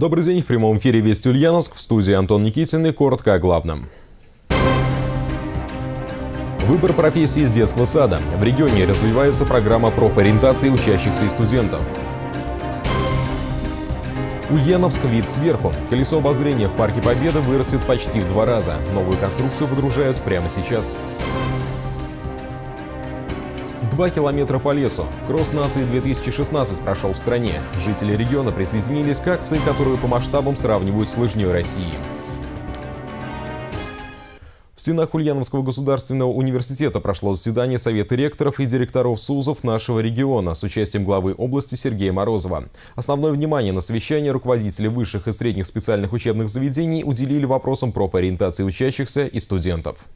Добрый день. В прямом эфире «Вести Ульяновск», в студии Антон Никитин, и коротко о главном. Выбор профессии с детского сада. В регионе развивается программа профориентации учащихся и студентов. Ульяновск – вид сверху. Колесо обозрения в Парке Победы вырастет почти в 2 раза. Новую конструкцию выдружают прямо сейчас. 2 километра по лесу. Кросс наций 2016 прошел в стране. Жители региона присоединились к акции, которую по масштабам сравнивают с лыжней России. В стенах Ульяновского государственного университета прошло заседание Совета ректоров и директоров СУЗов нашего региона с участием главы области Сергея Морозова. Основное внимание на совещании руководители высших и средних специальных учебных заведений уделили вопросам профориентации учащихся и студентов.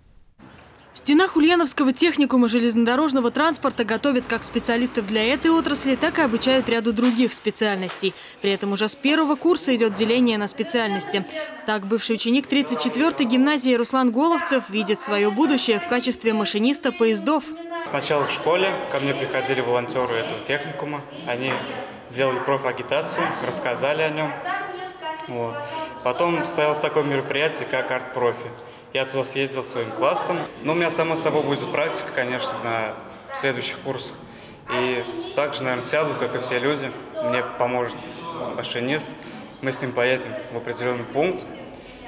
В стенах Ульяновского техникума железнодорожного транспорта готовят как специалистов для этой отрасли, так и обучают ряду других специальностей. При этом уже с 1-го курса идет деление на специальности. Так, бывший ученик 34-й гимназии Руслан Головцев видит свое будущее в качестве машиниста поездов. Сначала в школе ко мне приходили волонтеры этого техникума. Они сделали профагитацию, рассказали о нем. Вот. Потом состоялось такое мероприятие, как арт-профи. Я туда съездил своим классом. Но у меня, само собой, будет практика, конечно, на следующих курсах. И также, наверное, сяду, как и все люди. Мне поможет машинист. Мы с ним поедем в определенный пункт.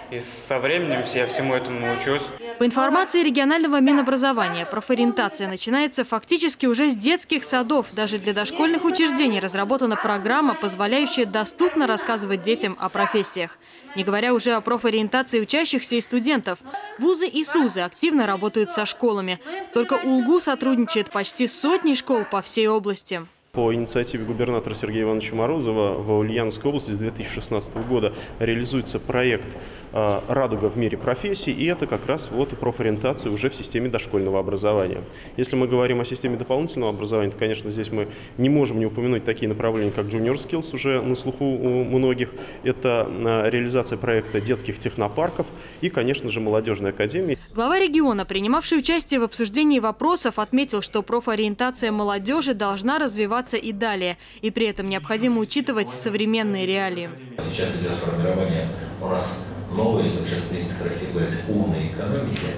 И со временем я всему этому научусь. По информации регионального Минобразования, профориентация начинается фактически уже с детских садов. Даже для дошкольных учреждений разработана программа, позволяющая доступно рассказывать детям о профессиях. Не говоря уже о профориентации учащихся и студентов. Вузы и СУЗы активно работают со школами. Только УЛГУ сотрудничает почти с 100 школ по всей области. По инициативе губернатора Сергея Ивановича Морозова в Ульяновской области с 2016 года реализуется проект «Радуга в мире профессий», и это как раз вот и профориентация уже в системе дошкольного образования. Если мы говорим о системе дополнительного образования, то, конечно, здесь мы не можем не упомянуть такие направления, как Junior Skills, уже на слуху у многих. Это реализация проекта детских технопарков и, конечно же, молодежной академии. Глава региона, принимавший участие в обсуждении вопросов, отметил, что профориентация молодежи должна развиваться и далее. И при этом необходимо учитывать современные реалии. Сейчас идет формирование у нас новой, как сейчас принято красиво говорить, умной экономики,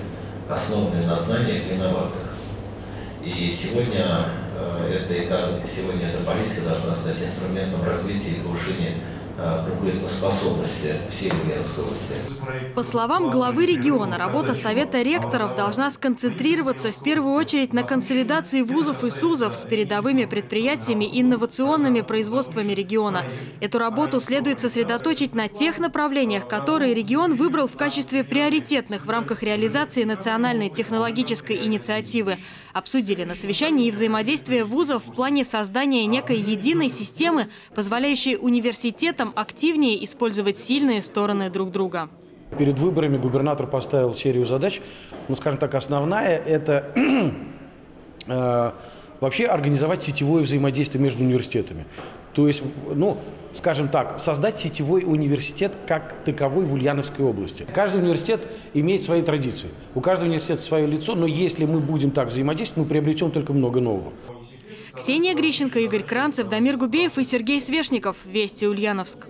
основанной на знаниях и инновациях. И сегодня эта экономика, сегодня эта политика должна стать инструментом развития и повышения конкурентоспособности всей Ульяновской области. По словам главы региона, работа Совета ректоров должна сконцентрироваться в первую очередь на консолидации вузов и СУЗов с передовыми предприятиями и инновационными производствами региона. Эту работу следует сосредоточить на тех направлениях, которые регион выбрал в качестве приоритетных в рамках реализации национальной технологической инициативы. Обсудили на совещании и взаимодействие вузов в плане создания некой единой системы, позволяющей университетам активнее использовать сильные стороны друг друга. Перед выборами губернатор поставил серию задач. Ну, скажем так, основная – это вообще организовать сетевое взаимодействие между университетами. То есть, ну, скажем так, создать сетевой университет как таковой в Ульяновской области. Каждый университет имеет свои традиции, у каждого университета свое лицо, но если мы будем так взаимодействовать, мы приобретем только много нового. Ксения Грищенко, Игорь Кранцев, Дамир Губеев и Сергей Свешников. Вести Ульяновск.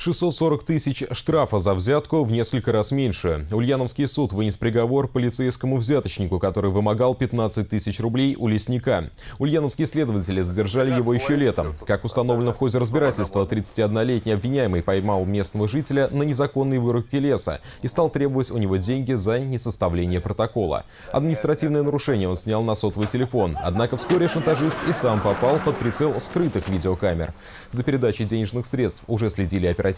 640 тысяч штрафа за взятку в несколько раз меньше. Ульяновский суд вынес приговор полицейскому взяточнику, который вымогал 15 тысяч рублей у лесника. Ульяновские следователи задержали его еще летом. Как установлено в ходе разбирательства, 31-летний обвиняемый поймал местного жителя на незаконной вырубке леса и стал требовать у него деньги за несоставление протокола. Административное нарушение он снял на сотовый телефон. Однако вскоре шантажист и сам попал под прицел скрытых видеокамер. За передачей денежных средств уже следили оперативники.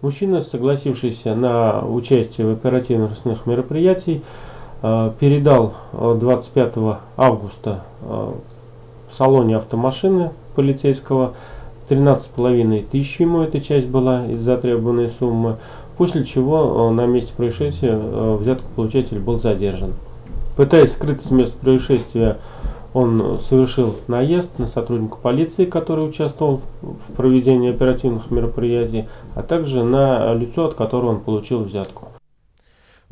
Мужчина, согласившийся на участие в оперативно-розыскных мероприятиях, передал 25 августа в салоне автомашины полицейского 13,5 тысяч, ему эта часть была из затребованной суммы, после чего на месте происшествия взяткополучатель был задержан. Пытаясь скрыться с места происшествия, он совершил наезд на сотрудника полиции, который участвовал в проведении оперативных мероприятий, а также на лицо, от которого он получил взятку.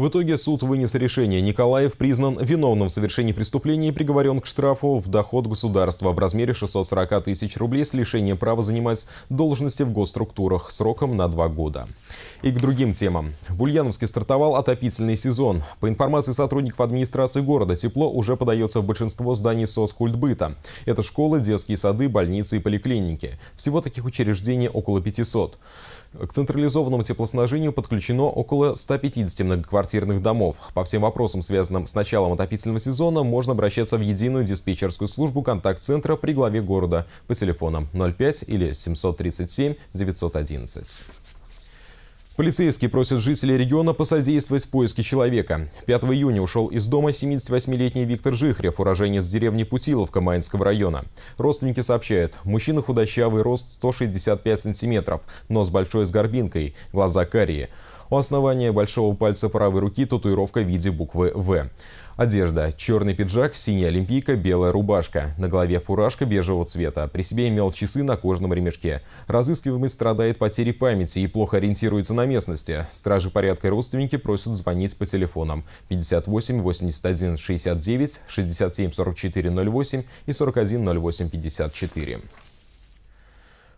В итоге суд вынес решение. Николаев признан виновным в совершении преступления и приговорен к штрафу в доход государства в размере 640 тысяч рублей с лишением права занимать должности в госструктурах сроком на 2 года. И к другим темам. В Ульяновске стартовал отопительный сезон. По информации сотрудников администрации города, тепло уже подается в большинство зданий соцкультбыта. Это школы, детские сады, больницы и поликлиники. Всего таких учреждений около 500. К централизованному теплоснабжению подключено около 150 многоквартирных домов. По всем вопросам, связанным с началом отопительного сезона, можно обращаться в единую диспетчерскую службу контакт-центра при главе города по телефонам 05 или 737 911. Полицейские просят жителей региона посодействовать в поиске человека. 5 июня ушел из дома 78-летний Виктор Жихрев, уроженец деревни Путиловка Майнского района. Родственники сообщают, мужчина худощавый, рост 165 сантиметров, нос большой с горбинкой, глаза карие. У основания большого пальца правой руки татуировка в виде буквы «В». Одежда. Черный пиджак, синяя олимпийка, белая рубашка. На голове фуражка бежевого цвета. При себе имел часы на кожаном ремешке. Разыскиваемый страдает потерей памяти и плохо ориентируется на местности. Стражи порядка и родственники просят звонить по телефонам 58 81 69, 67 44 08 и 41 08 54.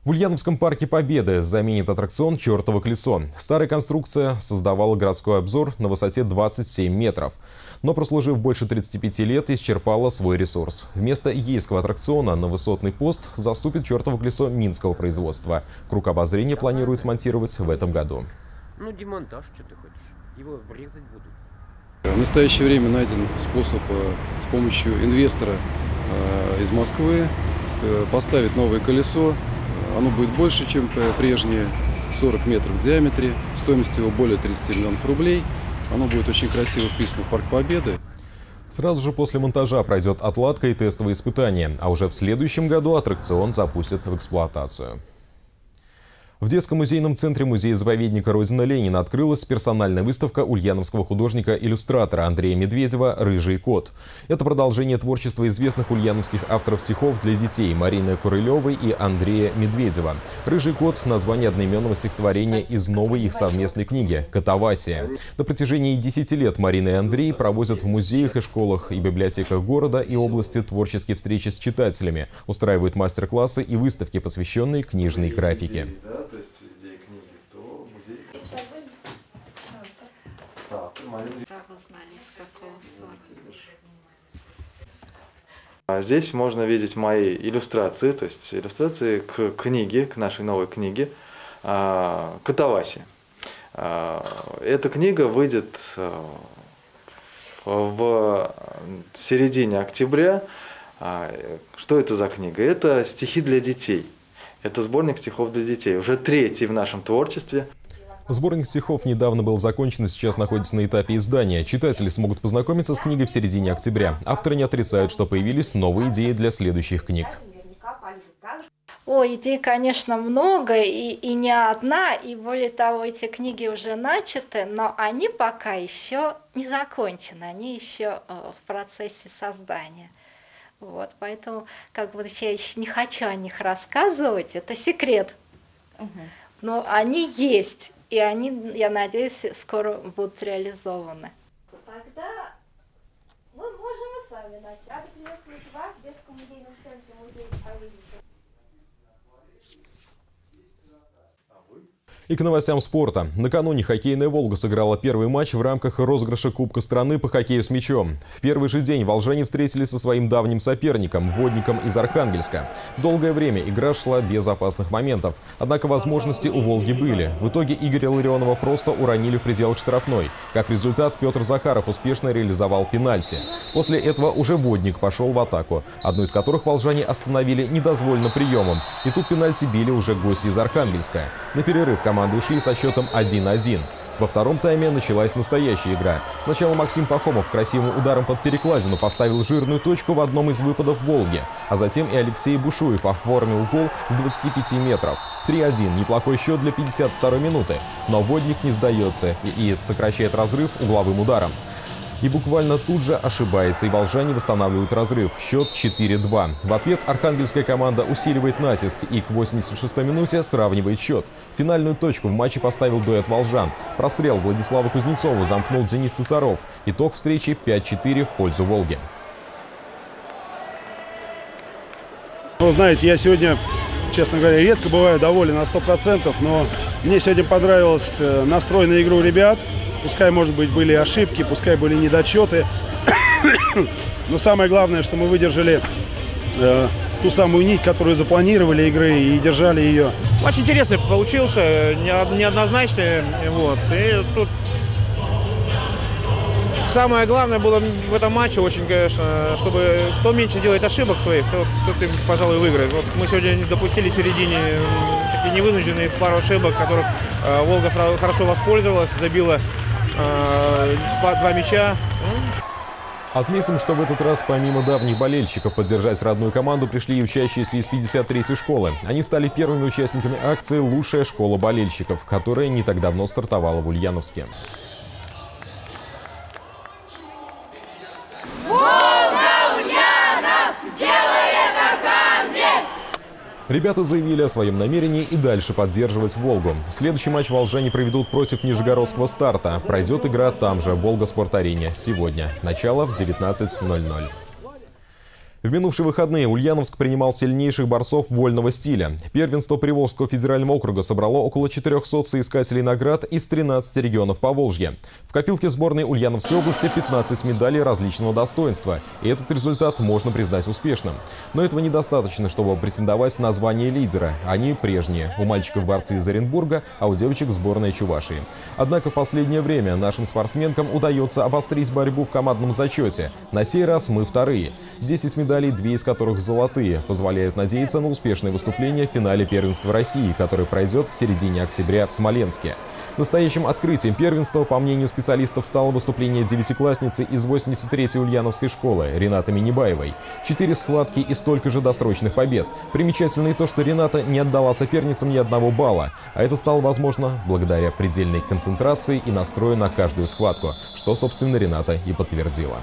В Ульяновском парке Победы заменит аттракцион «Чертово колесо». Старая конструкция создавала городской обзор на высоте 27 метров. Но, прослужив больше 35 лет, исчерпала свой ресурс. Вместо ейского аттракциона на высотный пост заступит «Чертово колесо» минского производства. Круг обозрения планируют смонтировать в этом году. Ну, демонтаж, что ты хочешь? Его резать будут. В настоящее время найден способ с помощью инвестора из Москвы поставить новое колесо. Оно будет больше, чем прежнее, 40 метров в диаметре, стоимость его более 30 миллионов рублей. Оно будет очень красиво вписано в Парк Победы. Сразу же после монтажа пройдет отладка и тестовые испытания, а уже в следующем году аттракцион запустят в эксплуатацию. В детском музейном центре музея-заповедника «Родина Ленина» открылась персональная выставка ульяновского художника-иллюстратора Андрея Медведева «Рыжий кот». Это продолжение творчества известных ульяновских авторов стихов для детей Марины Курылевой и Андрея Медведева. «Рыжий кот» — название одноименного стихотворения из новой их совместной книги «Катавасия». На протяжении 10 лет Марина и Андрей проводят в музеях и школах и библиотеках города и области творческие встречи с читателями, устраивают мастер-классы и выставки, посвященные книжной графике. То есть идея книги, то музей. Здесь можно видеть мои иллюстрации, то есть иллюстрации к книге, к нашей новой книге «Катавасия». Эта книга выйдет в середине октября. Что это за книга? Это стихи для детей. Это сборник стихов для детей, уже 3-й в нашем творчестве. Сборник стихов недавно был закончен и сейчас находится на этапе издания. Читатели смогут познакомиться с книгой в середине октября. Авторы не отрицают, что появились новые идеи для следующих книг. Ой, идей, конечно, много и не одна. И более того, эти книги уже начаты, но они пока еще не закончены. Они еще в процессе создания. Вот, поэтому как бы я еще не хочу о них рассказывать, это секрет. Но они есть, и они, я надеюсь, скоро будут реализованы. Тогда мы можем и сами начать. Рада приветствовать вас в детском музейном центре музея-заповедника. И к новостям спорта. Накануне хоккейная «Волга» сыграла первый матч в рамках розыгрыша Кубка страны по хоккею с мячом. В первый же день волжане встретились со своим давним соперником, Водником из Архангельска. Долгое время игра шла без опасных моментов. Однако возможности у «Волги» были. В итоге Игоря Ларионова просто уронили в пределах штрафной. Как результат, Петр Захаров успешно реализовал пенальти. После этого уже Водник пошел в атаку, одну из которых волжане остановили недозволенным приемом. И тут пенальти били уже гости из Архангельска. На перерыв команды ушли со счетом 1-1. Во втором тайме началась настоящая игра. Сначала Максим Пахомов красивым ударом под перекладину поставил жирную точку в одном из выпадов «Волги», а затем и Алексей Бушуев оформил гол с 25 метров. 3-1. Неплохой счет для 52-й минуты. Но Водник не сдается и сокращает разрыв угловым ударом. И буквально тут же ошибается, и волжане восстанавливают разрыв. Счет 4-2. В ответ архангельская команда усиливает натиск и к 86-й минуте сравнивает счет. Финальную точку в матче поставил дуэт волжан. Прострел Владислава Кузнецова замкнул Денис Цицаров. Итог встречи 5-4 в пользу «Волги». Ну, знаете, я сегодня, честно говоря, редко бываю доволен на 100%, но мне сегодня понравилось настрой на игру ребят. Пускай, может быть, были ошибки, пускай были недочеты. Но самое главное, что мы выдержали ту самую нить, которую запланировали игры, и держали ее. Матч интересный получился, неоднозначный. Вот. И тут самое главное было в этом матче, очень, конечно, чтобы кто меньше делает ошибок своих, тот, пожалуй, выиграет. Вот мы сегодня допустили в середине такие невынужденные пару ошибок, которых «Волга» хорошо воспользовалась, забила 2 мяча. Отметим, что в этот раз помимо давних болельщиков поддержать родную команду пришли и учащиеся из 53-й школы. Они стали первыми участниками акции «Лучшая школа болельщиков», которая не так давно стартовала в Ульяновске. Ребята заявили о своем намерении и дальше поддерживать «Волгу». Следующий матч волжане проведут против Нижегородского «Старта». Пройдет игра там же, в Волгоспортарене, сегодня. Начало в 19:00. В минувшие выходные Ульяновск принимал сильнейших борцов вольного стиля. Первенство Приволжского федерального округа собрало около 400 соискателей наград из 13 регионов Поволжья. В копилке сборной Ульяновской области 15 медалей различного достоинства. И этот результат можно признать успешным. Но этого недостаточно, чтобы претендовать на звание лидера. Они прежние. У мальчиков борцы из Оренбурга, а у девочек сборная Чувашии. Однако в последнее время нашим спортсменкам удается обострить борьбу в командном зачете. На сей раз мы вторые. 10 медалей, две из которых золотые, позволяют надеяться на успешное выступление в финале первенства России, которое пройдет в середине октября в Смоленске. Настоящим открытием первенства, по мнению специалистов, стало выступление девятиклассницы из 83-й Ульяновской школы Ренаты Минибаевой. 4 схватки и столько же досрочных побед. Примечательно и то, что Рената не отдала соперницам ни одного балла. А это стало возможно благодаря предельной концентрации и настрою на каждую схватку, что, собственно, Рената и подтвердила.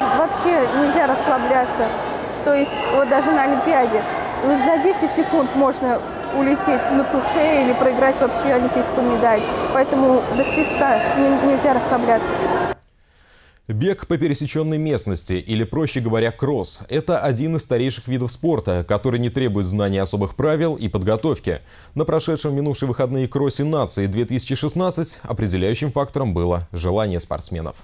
Вообще нельзя расслабляться, то есть вот даже на Олимпиаде за 10 секунд можно улететь на туше или проиграть вообще олимпийскую медаль, поэтому до свистка нельзя расслабляться. Бег по пересеченной местности, или, проще говоря, кросс – это один из старейших видов спорта, который не требует знания особых правил и подготовки. На прошедшем минувшие выходные кроссе нации 2016 определяющим фактором было желание спортсменов.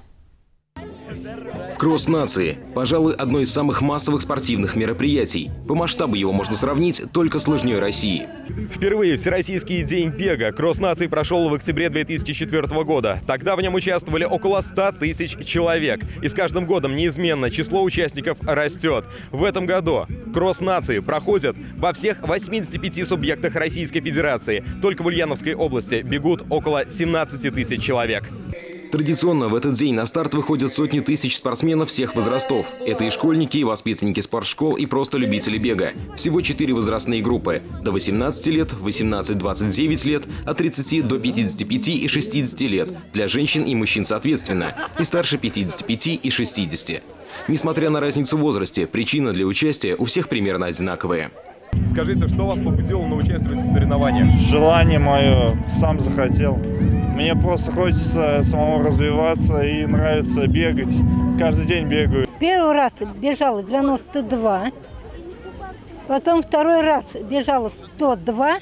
Кросс нации – пожалуй, одно из самых массовых спортивных мероприятий. По масштабу его можно сравнить только с лыжней России. Впервые Всероссийский день бега «Кросс наций» прошел в октябре 2004 года. Тогда в нем участвовали около 100 тысяч человек. И с каждым годом неизменно число участников растет. В этом году «Кросс нации» проходят во всех 85 субъектах Российской Федерации. Только в Ульяновской области бегут около 17 тысяч человек. Традиционно в этот день на старт выходят сотни тысяч спортсменов всех возрастов. Это и школьники, и воспитанники спортшкол, и просто любители бега. Всего 4 возрастные группы – до 18 лет, 18-29 лет, от 30 до 55 и 60 лет, для женщин и мужчин соответственно, и старше 55 и 60. Несмотря на разницу в возрасте, причина для участия у всех примерно одинаковая. Скажите, что вас побудило на участие в соревнованиях? Желание мое, сам захотел. Мне просто хочется самому развиваться и нравится бегать. Каждый день бегаю. Первый раз бежала 92, потом второй раз бежала 102,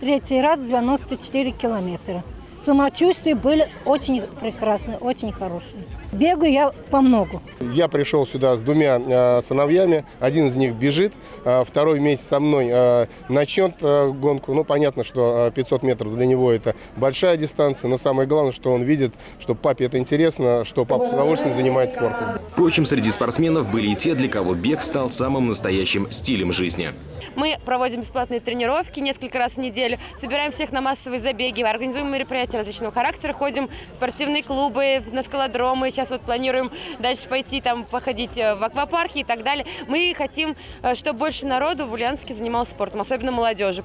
третий раз 94 километра. Самочувствия были очень прекрасные, очень хорошие. Бегаю я помногу. Я пришел сюда с 2 сыновьями. Один из них бежит, второй вместе со мной начнет гонку. Ну, понятно, что 500 метров для него это большая дистанция, но самое главное, что он видит, что папе это интересно, что папа с удовольствием занимается спортом. Впрочем, среди спортсменов были и те, для кого бег стал самым настоящим стилем жизни. Мы проводим бесплатные тренировки несколько раз в неделю, собираем всех на массовые забеги, организуем мероприятия различного характера, ходим в спортивные клубы, на скалодромы, сейчас вот планируем дальше пойти там походить в аквапарке и так далее. Мы хотим, чтобы больше народу в Ульяновске занималось спортом, особенно молодежи.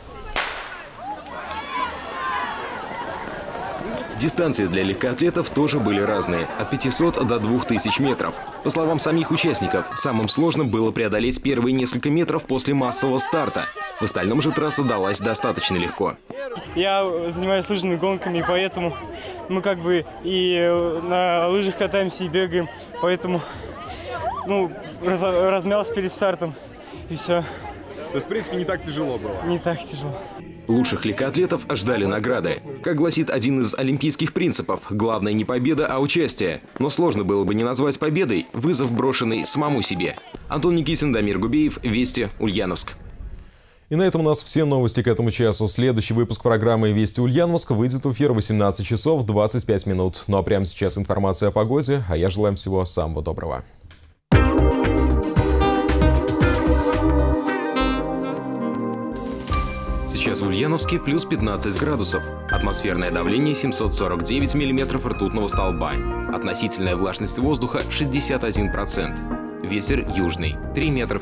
Дистанции для легкоатлетов тоже были разные – от 500 до 2000 метров. По словам самих участников, самым сложным было преодолеть первые несколько метров после массового старта. В остальном же трасса далась достаточно легко. Я занимаюсь лыжными гонками, и поэтому мы как бы и на лыжах катаемся, и бегаем. Поэтому размялся перед стартом, и все. То есть, в принципе, не так тяжело было? Не так тяжело. Лучших легкоатлетов ждали награды. Как гласит один из олимпийских принципов, главное не победа, а участие. Но сложно было бы не назвать победой вызов, брошенный самому себе. Антон Никитин, Дамир Губеев, Вести, Ульяновск. И на этом у нас все новости к этому часу. Следующий выпуск программы «Вести Ульяновск» выйдет в эфир 18 часов 25 минут. Ну а прямо сейчас информация о погоде, а я желаю всего самого доброго. Сейчас в Ульяновске плюс 15 градусов. Атмосферное давление 749 миллиметров ртутного столба. Относительная влажность воздуха 61%. Ветер южный 3 метра в секунду.